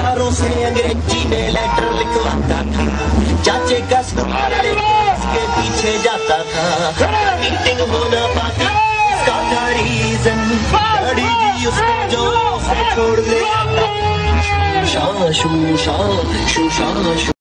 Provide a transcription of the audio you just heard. यारों से अंग्रेजी में लेटर लिखवाता था, चाचे का सहारा लेकर उसके पीछे जाता था। मीटिंग हो ना पाती इसका था रीजन, गाड़ी भी उसको जोरों से छोड़ ले आता। शा शू शा शू शा शू।